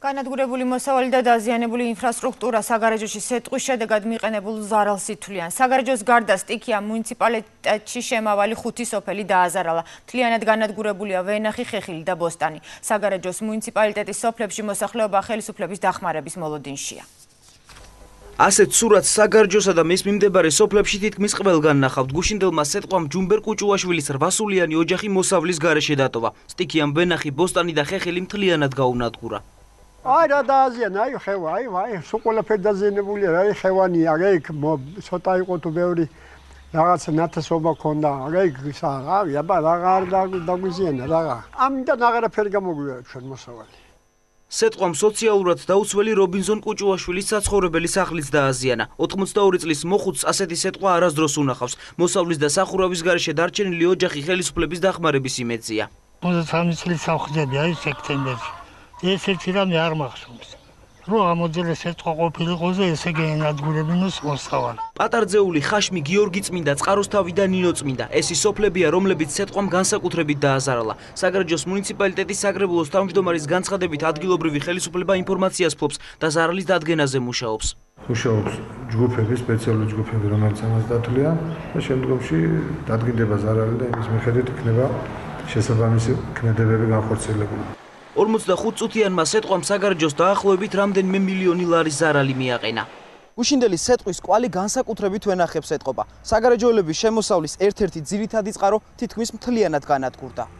განადგურებული მოსავალი და დაზიანებული ინფრასტრუქტურა საგარეჯოში სეტყვის შედეგად მიყენებულ ზარალს ითვლიან. Საგარეჯოს გარდა სტიქია მუნიციპალიტეტში შემავალი 5 სოფელი დააზარალა. მთლიანად განადგურებულია ვენახი, ხეხილი და ბოსტანი. საგარეჯოს მუნიციპალიტეტის სოფლებში მოსახლეობა ხელისუფლების დახმარების მოლოდინშია. Ასეთ სურათს საგარეჯოსა და მის მიმდებარე სოფლებში თითქმის ყველგან ნახავთ. გუშინდელმა სეტყვამ ჯუმბერ კუჭუაშვილის 8-სულიანი ოჯახი მოსავლის გარეშე დატოვა. სტიქია, ვენახი, ბოსტანი და ხეხილი მთლიანად გაუნადგურა. Айда дазен, ай хевай, вай, сукола педазене були, ай хевани, агайк, моб, сотай котубери, рагаца ната соба конда, агайк сага, я ба рагар дагузен, рага. Амда нагара пергамогуе, чон мосавали. Сетყვამ სოციალურად დაუცველი რობინზონ კუჭუაშვილის საცხოვრებელი სახლიც დააზიანა. 82 წლის მოხუცს ასეთი სიტყვა არასდროს უნახავს. მოსავლის და სახურავის გარეშე დარჩენილი ოჯახი ხელისუფლების დახმარების იმედია. 23 წლის სამხედროა სექტემბერში. Если вчера мне армахнулся, рука моделируется, что копили козы, если генерал Гуребинус восставал. Патардзеули хашми Георгиц минда, цкаруста вида ниноц минда. Если соплеби а ромлебит сетком ганса кутребит да азарала. Сагреджос муниципалитети сагребулос тамждомарис ганса дебит ადგილობრივი ხელისუფლება ინფორმაციას ფლობს და ზარალის დადგენაზე მუშაობს. Мუშაობს ჯგუფები, სპეციალური ჯგუფები, რომელიც ამას დათვლია და შემდგომში დადგინდება ზარალი და იმის მიხედვით იქნება შესაბამისი ქმედებები განხორციელებული. 45 წუთიანმა სეტყვამ საგარეჯოს დაახლოებით რამდენიმე მილიონი ლარის ზარალი მიაყენა. Უშინდელი სეტყვის კვალი განსაკუთრებით ვენახებს ეტყობა. საგარეჯოელების შემოსავლის ერთ-ერთი ძირითადი წყარო თითქმის მთლიანად განადგურდა.